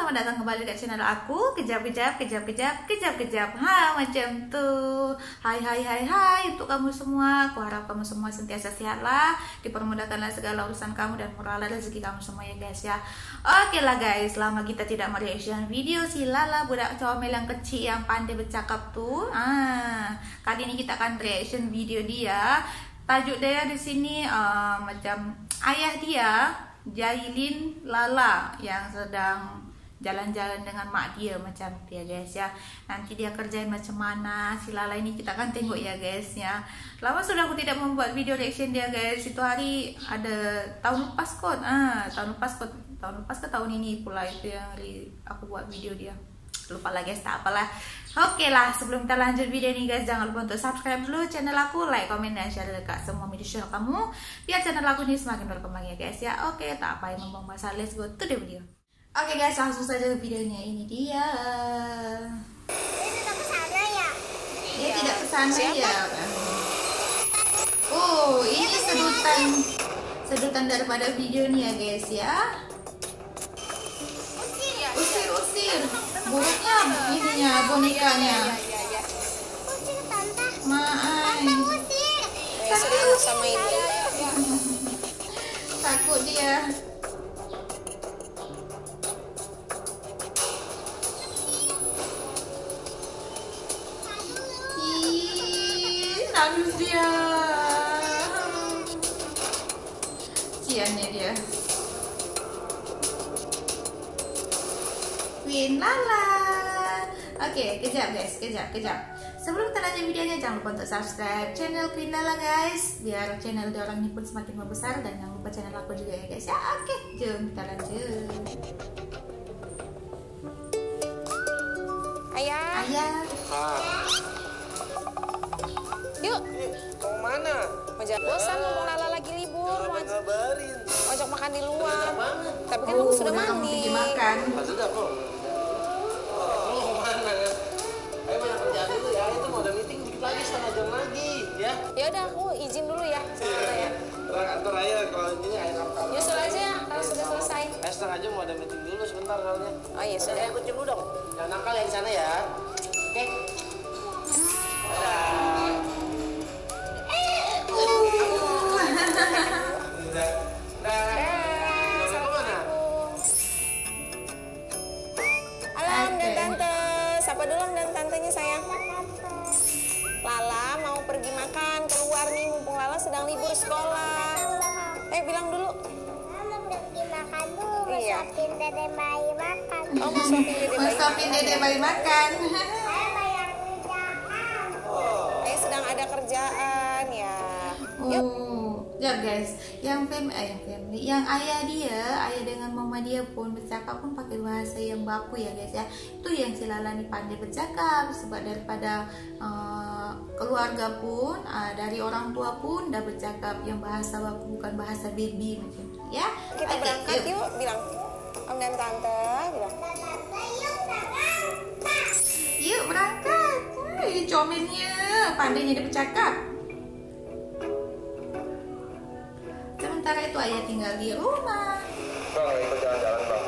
selamat datang kembali ke channel aku. Kejap-kejap. Ha, macam tuh. Hai untuk kamu semua. Aku harap kamu semua sentiasa sehatlah, dipermudahkanlah segala urusan kamu dan murahlah rezeki kamu semua ya guys ya. Oke lah guys, selama kita tidak mereaction video si Lala budak comel yang kecil yang pandai bercakap tuh. Kali ini kita akan reaction video dia. Tajuk dia di sini macam ayah dia jahilin Lala yang sedang jalan-jalan dengan mak dia macam dia guys ya. Nanti dia kerjain macam mana si Lala ini kita akan tengok ya guys ya. Lama sudah aku tidak membuat video reaction dia guys. Itu hari ada tahun lepas ke tahun ini pula itu yang aku buat video dia. Lupa lah guys, tak apalah. Oke lah, sebelum kita lanjut video ini guys, jangan lupa untuk subscribe dulu channel aku, like, komen, dan share dekat semua media sosial kamu biar channel aku ini semakin berkembang ya guys ya. Oke, tak apa yang membuang masa, let's go to the video. Oke guys, langsung saja videonya. Ini dia. Dia tidak kesana ya. Oh, ini sedutan daripada video nih ya guys ya. Usir buruknya ininya bonekanya. Maaf sama ibu. Takut dia. Nangis dia. Ciannya dia. Lala. Oke, kejap guys, kejap. Sebelum kita lanjut videonya, jangan lupa untuk subscribe channel Upin Lala guys, biar channel orang ini pun semakin membesar, dan jangan lupa channel aku juga ya guys ya. Oke, jom kita lanjut. Ayah. Yuk, mau mana? Mau jalan? Bosan, Lala lagi libur. Mau ajak makan di luar. Tapi kan aku sudah mandi. Sudah kok. Ya udah, aku izin dulu ya. Kantor aja kalau ini air apa? Nyusul aja ya, kalau sudah selesai. Setengah aja mau ada meeting dulu sebentar soalnya. Oh iya, sudah. Aku jemput dong. Jangan nakal yang di sana ya. Oke. Dadah. Alam dan Tante. Sapa dulu dan Tantenya sayang. Lala mau pergi makan keluar nih, mumpung Lala sedang libur sekolah. Bilang dulu. Lala mau pergi makan dulu, suapin Dede bayi makan. Oh, suapin Dede bayi makan. Sedang ada kerjaan ya. Yuk. Ya guys, yang ayah dia, ayah dengan mama dia pun bercakap pun pakai bahasa yang baku ya guys ya. Itu yang si Lala nih pandai bercakap, sebab daripada keluarga pun, dari orang tua pun dah bercakap yang bahasa baku, bukan bahasa baby macam tu ya. Kita berangkat yuk, bilang Om dan Tante, bilang. Yuk berangkat. Ini comelnya, pandainya dia bercakap. Sementara itu ayah tinggal di rumah. Bro, ikut jalan-jalan bang.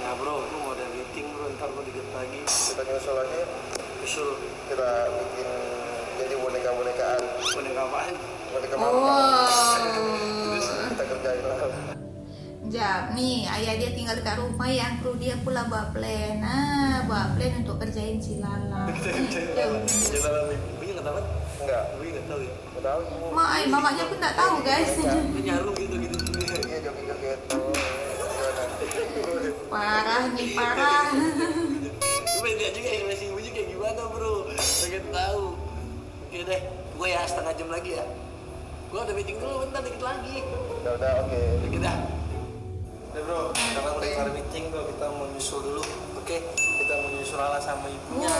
Ya bro, aku mau ada meeting bro, ntar mau diget lagi. Kita nyusul aja ya? Nyusul. Kita bikin jadi boneka-bonekaan. Boneka apaan? Boneka mama. Terus kita kerjain lah. Jap, nih ayah dia tinggal dekat rumah yang kru dia pula buat plan. Buat plan untuk kerjain si Lala. Kerjain Lala punya nggak tahu? Enggak, gue nggak tahu ya. Mak, mamanya pun tak tahu guys. Nyaru gitu. Iya, joget-joget. Parah. Beda juga ekspresi ibu kayak gimana bro. Pengen tahu. Oke deh, gue ya setengah jam lagi ya. Gue ada meeting dulu, bentar dikit lagi. Udah, oke. Dikit dah. Udah bro, karena udah ada meeting bro, kita mau nyusul dulu. Oke, kita mau nyusul Lala sama ibunya.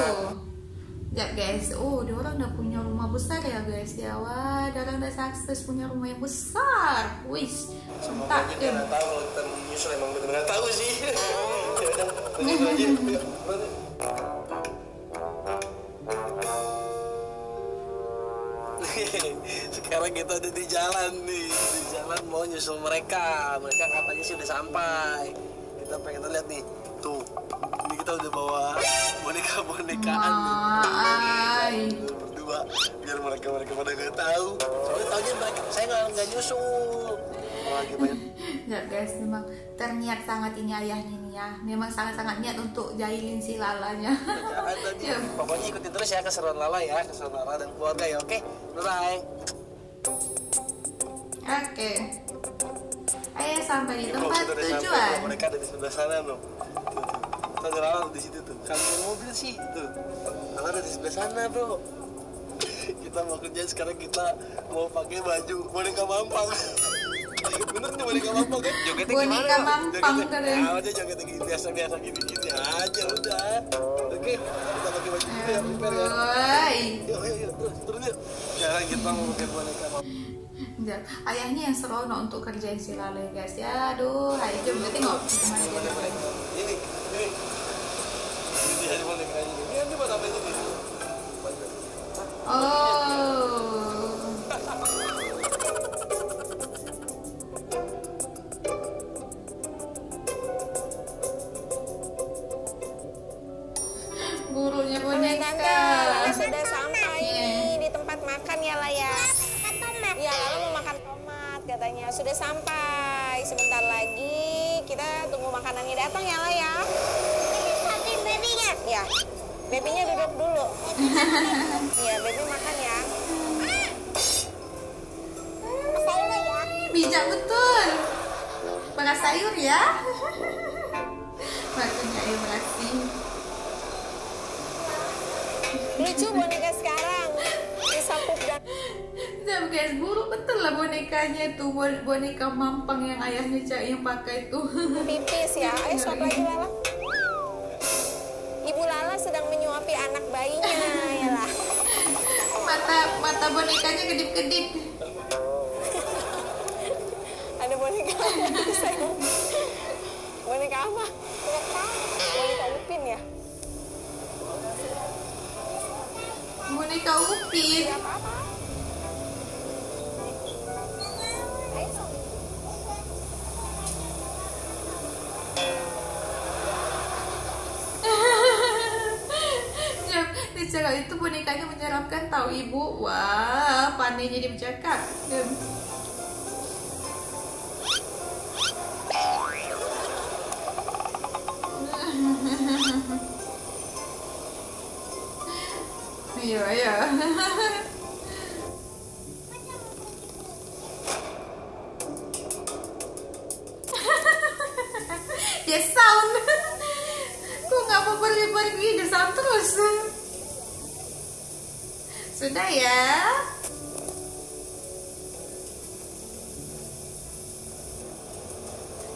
Ya guys, dia orang dah punya rumah besar ya guys ya. Wah, dia orang dah sukses punya rumah yang besar. Wish, semoga dia nggak tahu kalau kita menyusul, emang benar-benar tahu sih. Sekarang kita ada di jalan nih, mau nyusul mereka. Mereka katanya sih udah sampai. kita pengen lihat nih. Tuh, ini kita udah bawa boneka-bonekaan nih. Berdua, biar mereka pada nggak tahu. Soalnya tahunya mereka, saya nggak nyusul. Enggak guys, memang terniat sangat ini ayahnya nih ya. Memang sangat-sangat niat untuk jahilin si Lalanya. Ya, pokoknya ikutin terus ya keseruan Lala ya, keseruan Lala dan keluarga ya, oke? Bye-bye. Oke. Ayo sampai di tempat tujuan. Mereka ada di sebelah sana loh. Tuh, Lala di situ tuh. Kan mobil sih itu. Lala ada di sebelah sana, bro. Kita mau kerja sekarang, kita mau pakai baju boneka mampang. Bener nih boneka mampang kan? Jogetnya gimana? Boneka mampang kan ya? Nah, aja jogetnya gini, biasa-biasa gini-gini aja udah. Oke, kita pakai baju dulu ya, prepare ya. Yuk, turun yuk. Sekarang kita mau pakai boneka mampang. Bentar, ayahnya yang serono untuk kerjain si Lala guys ya. Aduh, ayo jom kita tengok. Ini. Ini ada boneka aja. Ini nanti buat apa ini? Gurunya boneka. Sudah sampai di tempat makan ya, La ya. Makan tomat. Ya, Lala mau makan tomat katanya. Sudah sampai. Sebentar lagi kita tunggu makanannya datang ya, La ya. Ini sapi babynya. Ya. Babynya duduk dulu. Iya, baby makan ya. Sayur ya. Bijak betul. Makan sayur ya. Makannya air berasi. Lucu boneka sekarang. Disapup dan... Jam guys, buruk betul lah bonekanya tuh. Boneka mampang yang ayahnya yang pakai tuh. Pipis ya. Ayo suap lagi Lala. Ibu Lala sedang menyuapi anak bayinya. Yalah. Mata bonekanya kedip-kedip. Ada boneka. Boneka apa? Boneka Upin ya? Boneka Upin. Kalau itu bonekanya menyeramkan tahu ibu. Wah, pandai jadi bercakap. Ayo. Dia sound. Kok nggak mau pergi-pergi, dia sound terus. Sudah ya.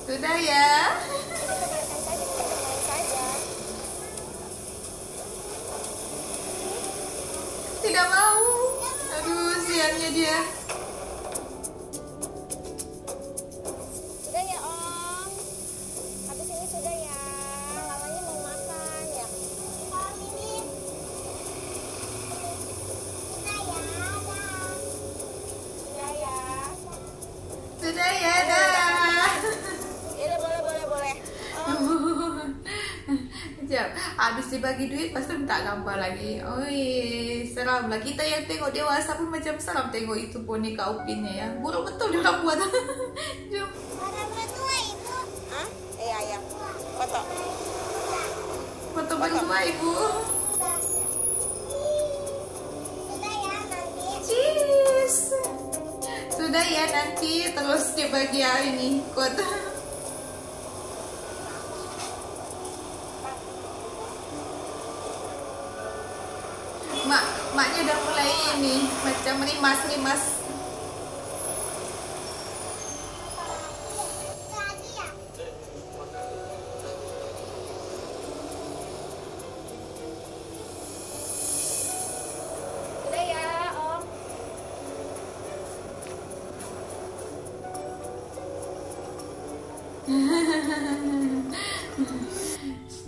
Sudah ya. Tidak mau. Aduh, siangnya dia. Sudah ya, Om. Habis ini sudah ya. Lalanya mau makan ya. Sudah ya, dah. Iya, boleh. Sekejap, habis dibagi duit, lepas tu minta gambar lagi. Oi, seram lah. Kita yang tengok dewasa pun macam seram tengok itu boneka Upinnya ya. Buruk betul dia nak buat. Jom. Barang bertua ibu. Hah? Ayah. Kotak. Kotak bertua ibu. Sudah ya, nanti terus dibagi hari ini kota. Maknya udah mulai ini macam rimas.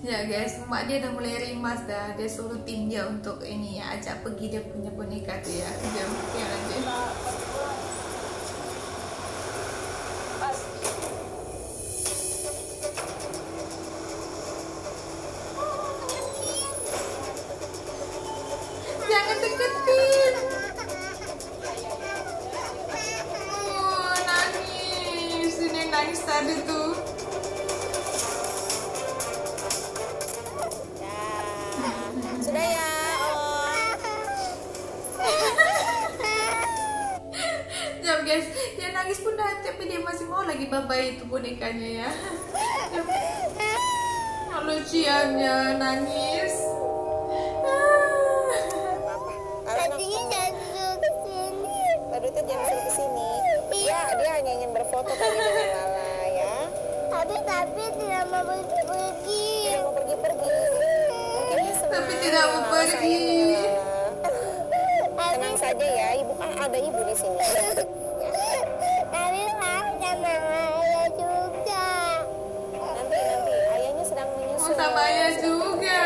Ya guys, mak dia dah mulai rimas dah. Dia suruh tim dia untuk ini ya, ajak pergi dia punya boneka tu ya. Jom kita lanjut. Pas. nangis pun dah, tapi dia masih mau lagi babai itu bonekanya ya. Luciannya nangis. Tadinya jangan kesini. Tadi itu jangan suruh kesini. Iya, dia hanya ingin berfoto tadi dengan Lala ya. Tapi tidak mau pergi-pergi. Tidak mau pergi-pergi. Tapi tidak mau pergi. Tenang saja ya, ibu kan ada ibu di sini. Tapi ada ayah juga. Nanti ayahnya sedang menyusul. Sama ayah juga.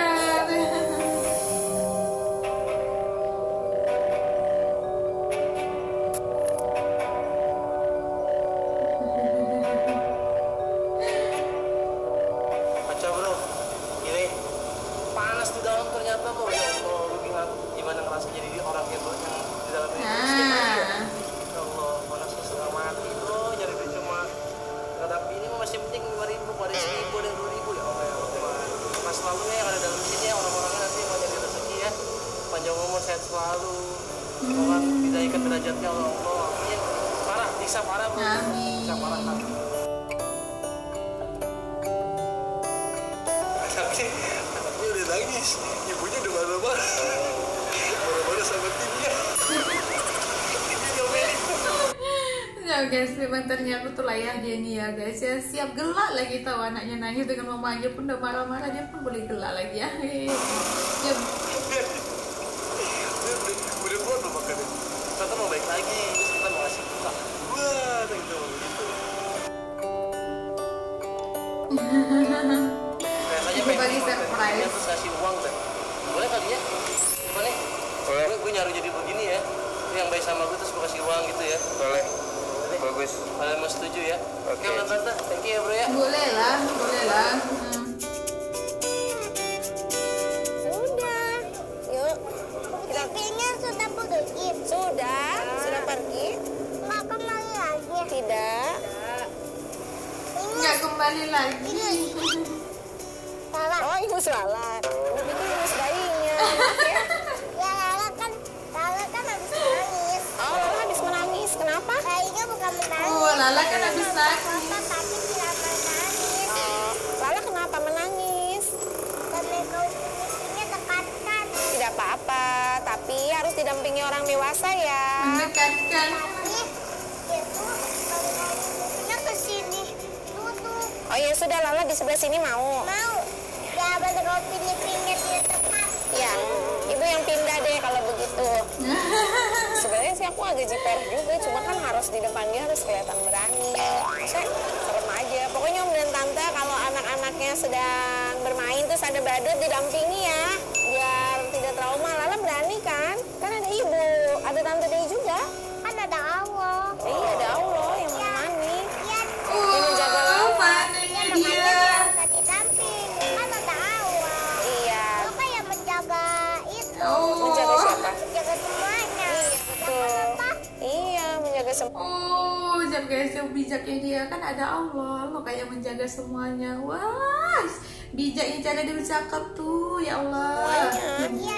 Guys, sebenarnya aku tuh layak dia nih ya guys ya, siap gelak lagi tahu anaknya nangis dengan mama aja pun udah marah-marah dia pun boleh gelak lagi ya. Dia udah buat belum makannya, kita mau baik lagi, kita mau kasih buka wah gitu itu bagi surprise terus kasih uang deh, boleh kali ya, boleh gue nyaru jadi begini ya, ini yang baik sama gue terus gue kasih uang gitu ya, boleh. Bagus. Kalian mau setuju ya? Oke. Okay. Nah, thank you ya bro ya. Boleh lah, boleh lah. Sudah. Yuk. Sepertinya sudah pergi. Sudah. Nah. Sudah pergi. Nggak kembali lagi. Tidak. Nggak kembali lagi. Salah. Oh, ibu salah. Ibu pikir ibu bayinya. Ya Lala kan habis nangis. Oh, Lala habis menangis. Kenapa? Oh, Lala kan habis nangis. Tapi tidak menangis. Oh, Lala kenapa menangis? Karena kau ini dekatkan. Tidak apa-apa, tapi harus didampingi orang dewasa ya. Mendekatkan. Tapi itu kakinya ke sini duduk. Oh ya sudah, Lala di sebelah sini mau. Mau. Ya, baru kau pindah di tempat. Ya, ibu yang pindah deh kalau begitu. Sebenarnya sih aku agak jiper juga, cuma kan harus di depan dia harus kelihatan berani. Saya serem aja. Pokoknya Om dan Tante kalau anak-anaknya sedang bermain terus ada badut didampingi ya, biar tidak trauma. Lala berani kan? Kan ada ibu, ada Tante Dei juga. Kan ada Allah. Iya ada Allah yang menemani. Iya. Yang menjaga Lala. Iya makanya dia nggak didamping. Kan ada Allah. Iya. Maka yang menjaga itu. Menjaga siapa? Menjaga semuanya. Iya, menjaga semua. Oh, guys, yang bijaknya dia kan ada Allah, makanya menjaga semuanya. Wah, bijaknya cara dia bercakap tuh, ya Allah. Iya,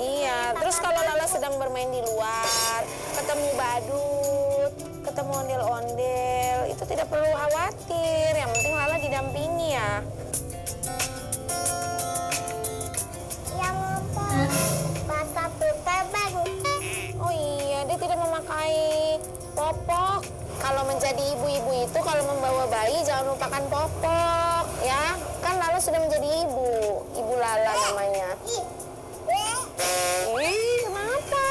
iya. Terus kalau Lala sedang bermain di luar, ketemu badut, ketemu ondel-ondel, itu tidak perlu khawatir. Yang penting Lala didampingi ya. Yang apa? Bahasa putar bagus. Oh iya, dia tidak memakai popok. Kalau menjadi ibu-ibu itu, kalau membawa bayi jangan lupakan popok, ya. Kan Lala sudah menjadi ibu, Ibu Lala namanya. Ih, kenapa?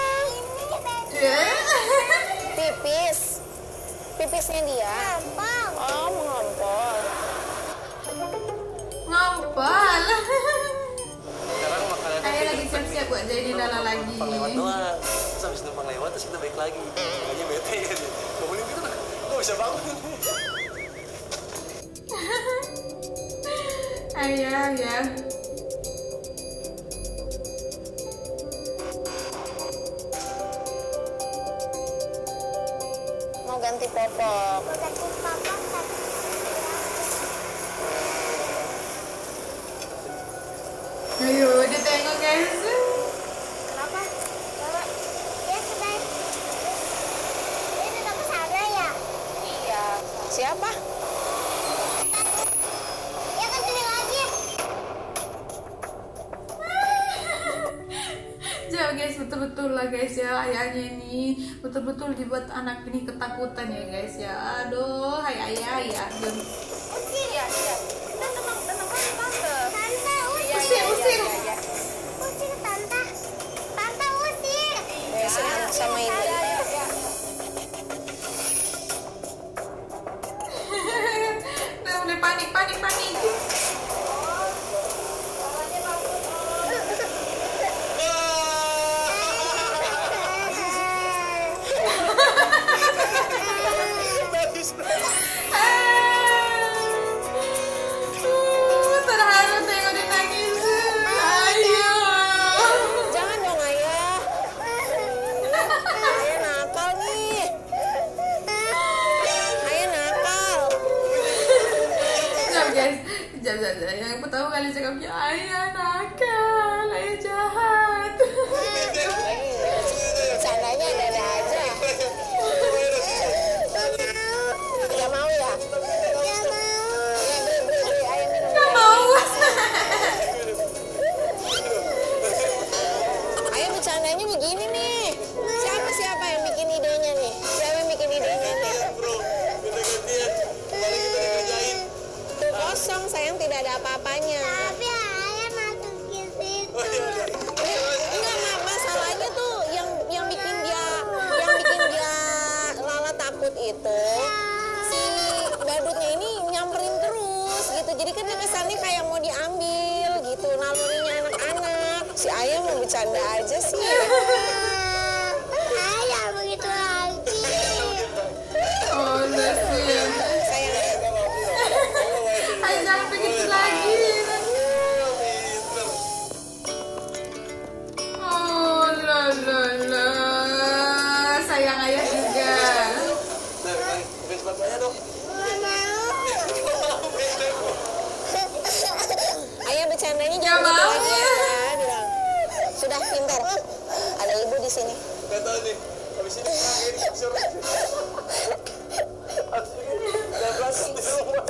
Pipis, pipisnya dia. Oh, mengompol. Ngompol. Saya lagi siap-siap buat jadi Lala lagi. Habis numpang lewat terus kita balik lagi. Makanya bete ya. Bangunin kita lah. Gak bisa bangun. Ayah ya. Mau ganti popok. Mau ganti popok tapi ayo udah tengok guys. Kenapa? Dia sudah. Dia sudah kesana ya? guys, betul-betul lah guys ya, ayahnya ini betul-betul dibuat anak ini ketakutan ya guys ya. Aduh, hai ayah ya. Oke ya, ya. Tenang, tante. Tante usir. Usir tante. Tante usir. Ya, sama ini. Nah, mulai panik. Terharu tengok dia nangis. Ayo. Jangan dong ayah. Ayah nakal nih. Ayah nakal. Jom guys, jom. Yang aku tahu kali cakapnya ayah nakal, ayah jahat. Caranya ada aja. Sayang tidak ada apa-apanya. Tapi ayah masuk ke situ. Enggak, masalahnya tuh yang bikin dia Lala takut itu si badutnya ini nyamperin terus gitu. Jadi kan dia kesannya kayak mau diambil gitu nalurinya anak-anak. Si ayah mau bercanda aja sih. Ayah begitu lagi. Oh, nasib. Ayah bercandanya jangan begitu lagi ya, bilang. Sudah pintar. Ada ibu di sini. Gak tahu nih. Habis ini suruh. Habis ini di rumah.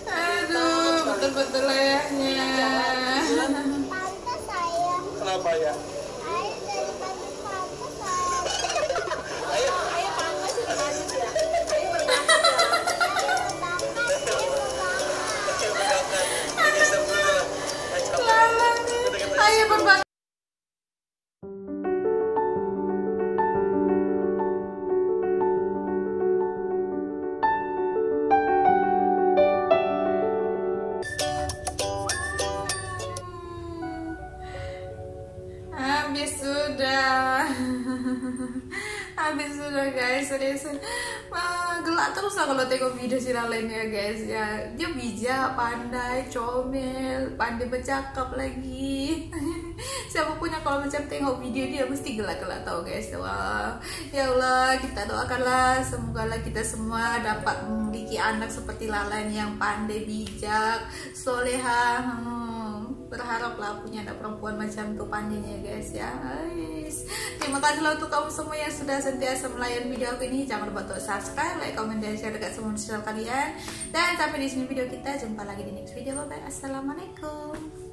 Aduh, betul-betul ayahnya. Tante sayang. Kenapa ya? Saya berbangga. Habis sudah guys, serius. Gelak terus lah kalau tengok video si Lala ini ya guys ya. Dia bijak, pandai, comel, pandai bercakap lagi. Siapapun yang kalau macam tengok video dia mesti gelak-gelak tau guys. Wah, ya Allah, kita doakanlah semoga lah kita semua dapat memiliki anak seperti Lala ini yang pandai, bijak, soleha. Berharaplah punya anak perempuan macam itu pandainya guys ya. Guys, terima kasih lah untuk kamu semua yang sudah sentiasa melayan video aku ini. Jangan lupa untuk subscribe, like, comment, dan share dekat semua channel kalian. Dan sampai di sini video kita, jumpa lagi di next video. Bye bye. Assalamualaikum.